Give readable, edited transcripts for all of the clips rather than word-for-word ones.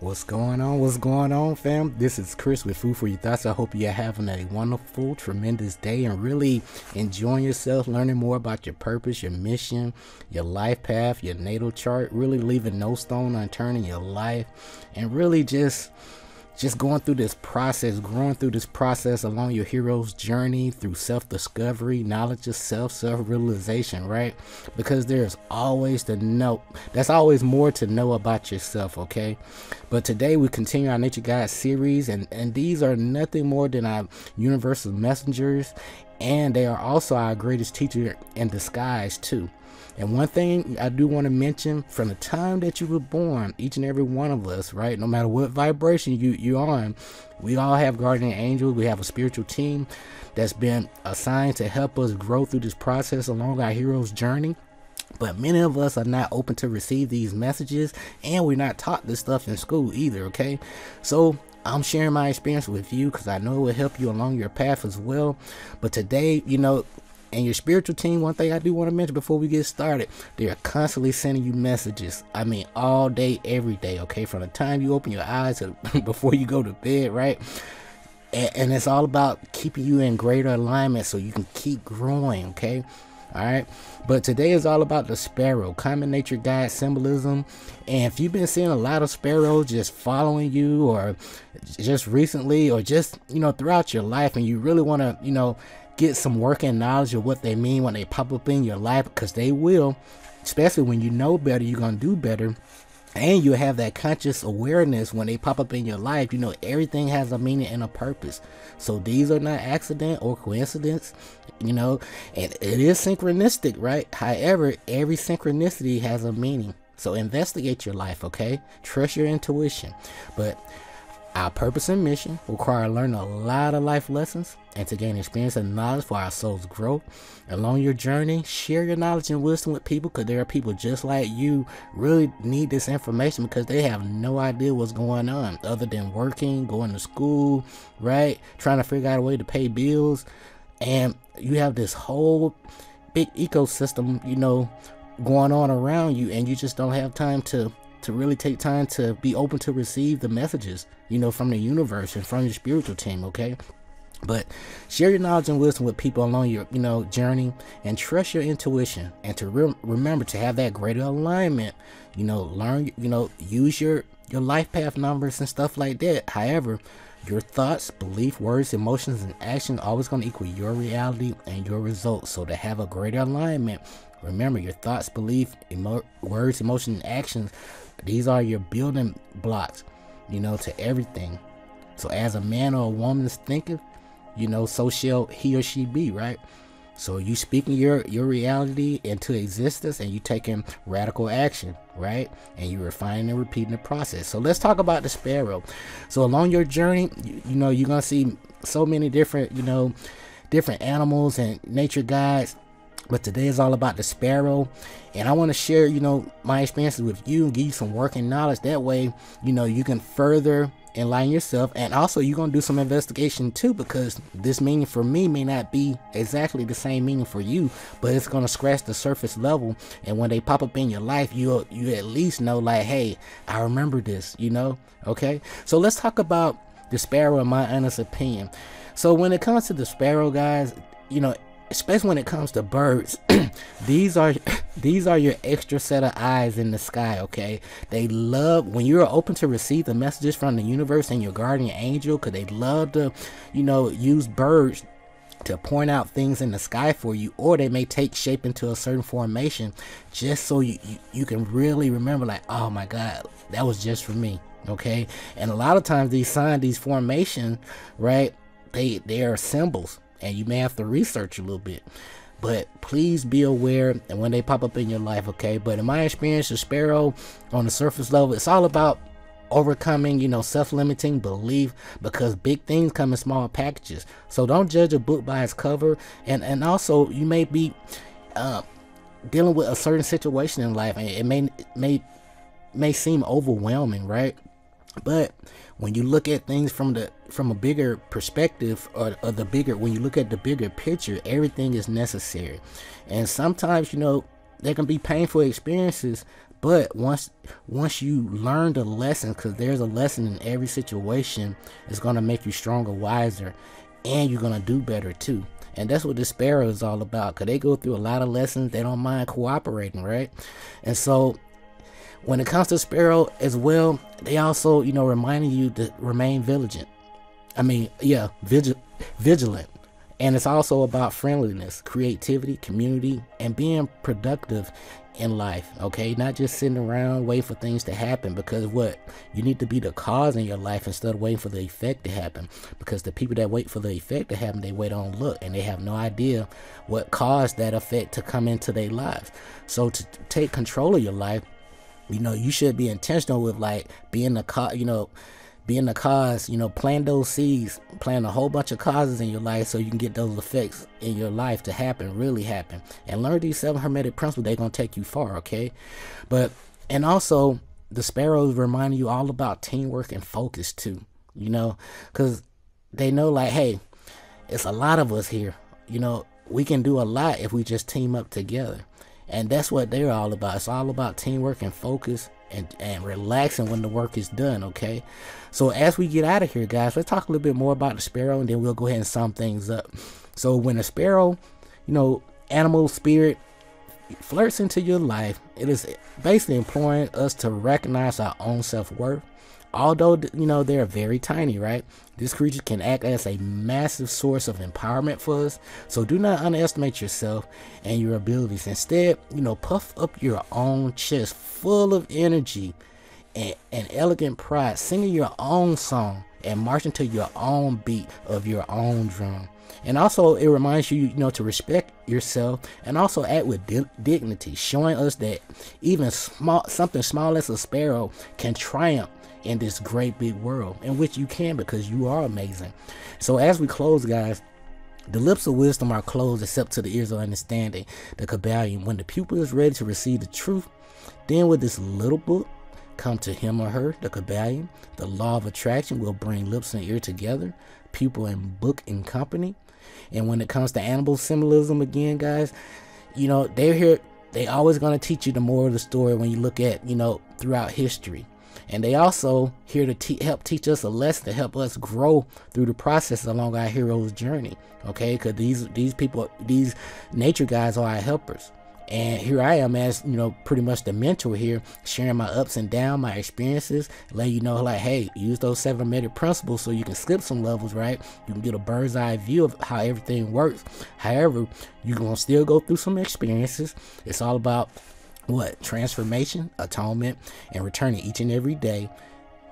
What's going on, fam? This is Chris with Food for Your Thoughts. I hope you're having a wonderful, tremendous day and really enjoying yourself, learning more about your purpose, your mission, your life path, your natal chart, really leaving no stone unturned in your life, and really just going through this process, growing through this process along your hero's journey through self-discovery, knowledge of self, self-realization, right? Because there's always to know. That's always more to know about yourself, okay? But today we continue our Nature Guide series, and these are nothing more than our universal messengers, and they are also our greatest teacher in disguise too. And one thing I do want to mention, from the time that you were born, each and every one of us, right, no matter what vibration you're on, we all have guardian angels. We have a spiritual team that's been assigned to help us grow through this process along our hero's journey. But many of us are not open to receive these messages, and we're not taught this stuff in school either, okay? So I'm sharing my experience with you because I know it will help you along your path as well. But today, you know, and your spiritual team, one thing I do want to mention before we get started, they are constantly sending you messages. I mean, all day, every day, okay? From the time you open your eyes to before you go to bed, right? And it's all about keeping you in greater alignment so you can keep growing, okay? All right, but today is all about the sparrow, common nature guide symbolism. And if you've been seeing a lot of sparrows just following you, or just recently, or just, you know, throughout your life, and you really want to, you know, get some working knowledge of what they mean when they pop up in your life, because they will, especially when you know better, you're gonna do better. And you have that conscious awareness when they pop up in your life. You know, everything has a meaning and a purpose. So these are not accident or coincidence, you know, and it is synchronistic, right? However, every synchronicity has a meaning. So investigate your life, okay? Trust your intuition. But our purpose and mission require learning a lot of life lessons and to gain experience and knowledge for our soul's growth. Along your journey, share your knowledge and wisdom with people, because there are people just like you really need this information, because they have no idea what's going on other than working, going to school, right? Trying to figure out a way to pay bills. And you have this whole big ecosystem, you know, going on around you, and you just don't have time to really take time to be open to receive the messages, you know, from the universe and from your spiritual team, okay? But share your knowledge and wisdom with people along your, you know, journey, and trust your intuition, and to remember to have that greater alignment, you know, learn, you know, use your life path numbers and stuff like that. However, your thoughts, belief, words, emotions, and action are always going to equal your reality and your results. So to have a greater alignment, remember your thoughts, belief, words, emotions, and actions. These are your building blocks, you know, to everything. So as a man or a woman is thinking, you know, so shall he or she be, right? So you speaking your reality into existence, and you taking radical action, right? And you refining and repeating the process. So let's talk about the sparrow. So along your journey, you know, you're going to see so many different, you know, different animals and nature guides. But today is all about the sparrow, and I want to share, you know, my experiences with you and give you some working knowledge. That way, you know, you can further enlighten yourself, and also you're going to do some investigation too, because this meaning for me may not be exactly the same meaning for you, but it's going to scratch the surface level. And when they pop up in your life, you at least know, like, hey, I remember this, you know, okay? So let's talk about the sparrow in my honest opinion. So when it comes to the sparrow, guys, you know, especially when it comes to birds, these are your extra set of eyes in the sky, okay? They love when you're open to receive the messages from the universe and your guardian angel, because they love to, you know, use birds to point out things in the sky for you, or they may take shape into a certain formation just so you can really remember, like, oh my God, that was just for me, okay? And a lot of times these signs, these formations, right, they are symbols. And you may have to research a little bit, but please be aware and when they pop up in your life, okay? But in my experience, the sparrow on the surface level, it's all about overcoming, you know, self-limiting belief, because big things come in small packages. So don't judge a book by its cover. And also, you may be dealing with a certain situation in life, and it may seem overwhelming, right? But when you look at things from a bigger perspective, or the bigger, when you look at the bigger picture, everything is necessary. And sometimes, you know, there can be painful experiences, But once you learn the lesson, because there's a lesson in every situation, it's going to make you stronger, wiser, and you're going to do better too. And that's what the sparrow is all about, because they go through a lot of lessons. They don't mind cooperating, right? And so when it comes to sparrow as well, they also, you know, reminding you to remain vigilant. I mean, yeah, vigilant. And it's also about friendliness, creativity, community, and being productive in life, okay? Not just sitting around waiting for things to happen, because what? You need to be the cause in your life instead of waiting for the effect to happen, because the people that wait for the effect to happen, they wait on luck, and they have no idea what caused that effect to come into their lives. So to take control of your life, you know, you should be intentional with, like, being the cause, you know, being the cause, you know, plant those seeds, plant a whole bunch of causes in your life so you can get those effects in your life to happen, really happen. And learn these 7 hermetic principles, they're going to take you far, okay? But, and also, the sparrows remind you all about teamwork and focus too, you know, because they know, like, hey, it's a lot of us here, you know, we can do a lot if we just team up together. And that's what they're all about. It's all about teamwork and focus, and relaxing when the work is done, okay? So as we get out of here, guys, let's talk a little bit more about the sparrow, and then we'll go ahead and sum things up. So when a sparrow, you know, animal spirit flirts into your life, it is basically imploring us to recognize our own self-worth. Although, you know, they're very tiny, right? This creature can act as a massive source of empowerment for us. So do not underestimate yourself and your abilities. Instead, you know, puff up your own chest full of energy and elegant pride, singing your own song and marching to your own beat of your own drum. And also, it reminds you, you know, to respect yourself and also act with dignity, showing us that even something small as a sparrow can triumph in this great big world, in which you can, because you are amazing. So as we close, guys, the lips of wisdom are closed except to the ears of understanding, the Kybalion. When the pupil is ready to receive the truth, then with this little book come to him or her, the Kybalion. The law of attraction will bring lips and ear together, pupil and book in company. And when it comes to animal symbolism again, guys, you know, they're here, they always going to teach you the moral of the story when you look at, you know, throughout history. And they also here to help teach us a lesson, to help us grow through the process along our hero's journey, okay? Because these people, these nature guys are our helpers. And here I am as, you know, pretty much the mentor here, sharing my ups and downs, my experiences, letting you know, like, hey, use those 7 hermetic principles so you can skip some levels, right? You can get a bird's eye view of how everything works. However, you're going to still go through some experiences. It's all about what? Transformation, atonement, and returning each and every day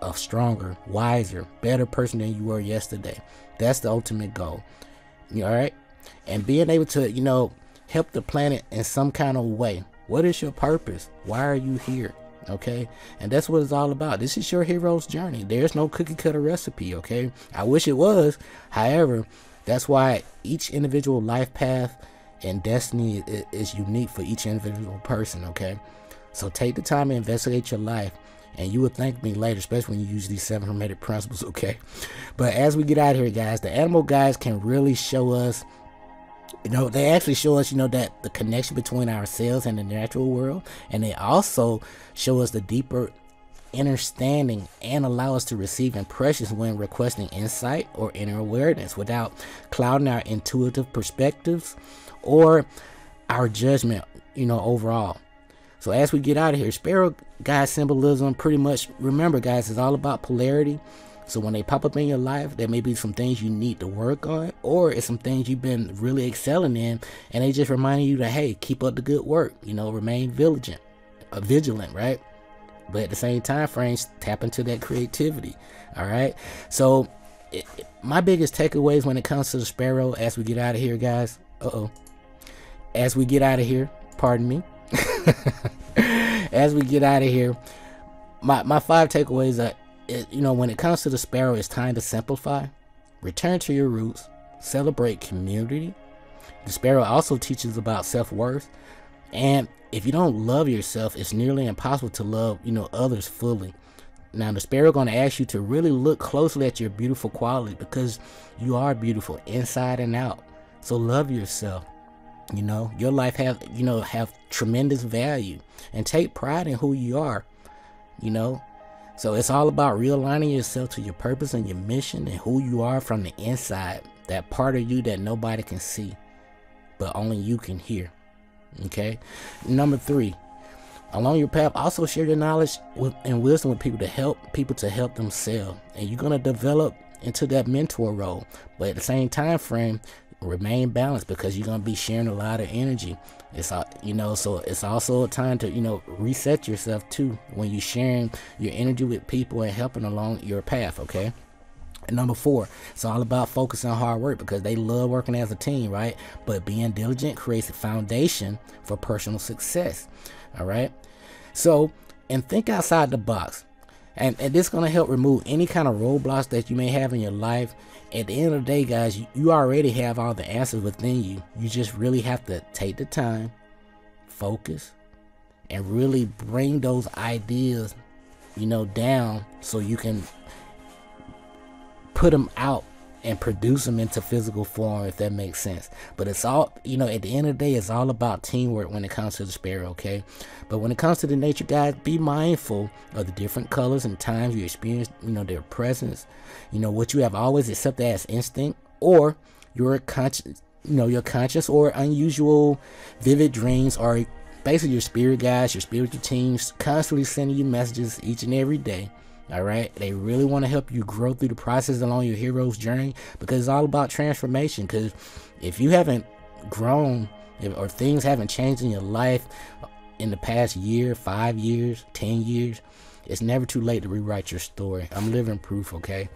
a stronger, wiser, better person than you were yesterday. That's the ultimate goal, you know, all right? And being able to, you know, help the planet in some kind of way. What is your purpose? Why are you here? Okay, and that's what it's all about. This is your hero's journey. There's no cookie cutter recipe, okay? I wish it was. However, that's why each individual life path and destiny is unique for each individual person, okay? So take the time to investigate your life, and you will thank me later, especially when you use these 7 hermetic principles, okay? But as we get out of here, guys, the animal guys can really show us, you know, they actually show us, you know, that the connection between ourselves and the natural world, and they also show us the deeper understanding and allow us to receive impressions when requesting insight or inner awareness without clouding our intuitive perspectives or our judgment, you know, overall. So as we get out of here, sparrow guide symbolism, pretty much, remember, guys, it's all about polarity. So when they pop up in your life, there may be some things you need to work on, or it's some things you've been really excelling in, and they just reminding you that, hey, keep up the good work, you know, remain vigilant, right? But at the same time frames, tap into that creativity, all right? So my biggest takeaways when it comes to the sparrow as we get out of here, guys, as we get out of here, my 5 takeaways are, you know, when it comes to the sparrow, it's time to simplify, return to your roots, celebrate community. The sparrow also teaches about self-worth, and if you don't love yourself, it's nearly impossible to love, you know, others fully. Now, the sparrow going to ask you to really look closely at your beautiful quality, because you are beautiful inside and out. So love yourself. You know, your life have tremendous value, and take pride in who you are, you know. So it's all about realigning yourself to your purpose and your mission and who you are from the inside, that part of you that nobody can see, but only you can hear. Okay. Number 3, along your path, also share your knowledge and wisdom with people to help people to help themselves. And you're going to develop into that mentor role, but at the same time frame, remain balanced, because you're going to be sharing a lot of energy. It's all, you know, so it's also a time to, you know, reset yourself too when you're sharing your energy with people and helping along your path. Okay. And Number 4, it's all about focus on hard work, because they love working as a team, right? But being diligent creates a foundation for personal success. All right. So, and think outside the box. And this is going to help remove any kind of roadblocks that you may have in your life. At the end of the day, guys, you already have all the answers within you. You just really have to take the time, focus, and really bring those ideas, you know, down so you can put them out and produce them into physical form, if that makes sense. But it's all, you know, at the end of the day, it's all about teamwork when it comes to the sparrow, okay? But when it comes to the nature, guys, be mindful of the different colors and times you experience, you know, their presence, you know, what you have always accepted as instinct, or your conscious, you know, your conscious or unusual vivid dreams are basically your spirit guides, your spiritual teams constantly sending you messages each and every day. All right. They really want to help you grow through the process along your hero's journey, because it's all about transformation. Because if you haven't grown, or things haven't changed in your life in the past year, 5 years, 10 years, it's never too late to rewrite your story. I'm living proof. Okay.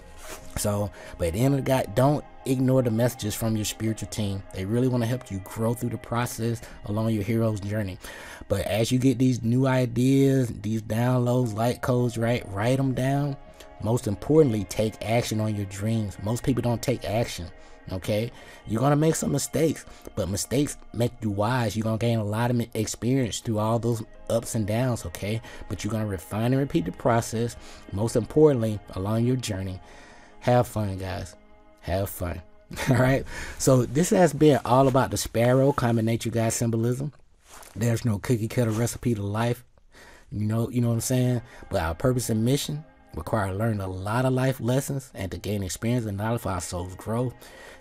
So, but at the end of the day, don't ignore the messages from your spiritual team. They really want to help you grow through the process along your hero's journey. But as you get these new ideas, these downloads, light codes, right? Write them down. Most importantly, take action on your dreams. Most people don't take action. Okay, you're gonna make some mistakes, but mistakes make you wise. You're gonna gain a lot of experience through all those ups and downs. Okay, but you're gonna refine and repeat the process. Most importantly, along your journey, have fun, guys. Have fun. All right. So this has been all about the sparrow, common nature guide symbolism. There's no cookie cutter recipe to life. You know what I'm saying? But our purpose and mission require learning a lot of life lessons and to gain experience and knowledge for our soul's growth.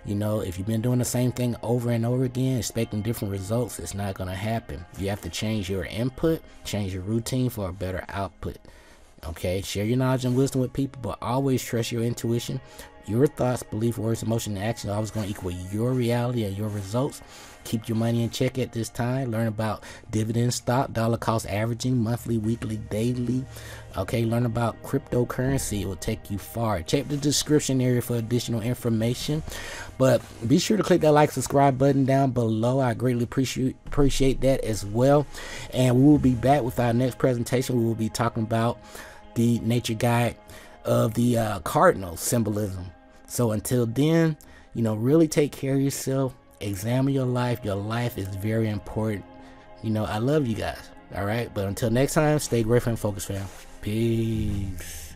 You know, if you've been doing the same thing over and over again, expecting different results, it's not going to happen. You have to change your input, change your routine for a better output. Okay, share your knowledge and wisdom with people, but always trust your intuition. Your thoughts, belief, words, emotion, and action are always going to equal your reality and your results. Keep your money in check at this time. Learn about dividend stock, dollar cost averaging, monthly, weekly, daily. Okay, learn about cryptocurrency. It will take you far. Check the description area for additional information. But be sure to click that like, subscribe button down below. I greatly appreciate that as well. And we will be back with our next presentation. We will be talking about the nature guide of the cardinal symbolism. So until then, you know, really take care of yourself. Examine your life. Your life is very important. You know, I love you guys. All right. But until next time, stay grateful and focused, fam. Peace.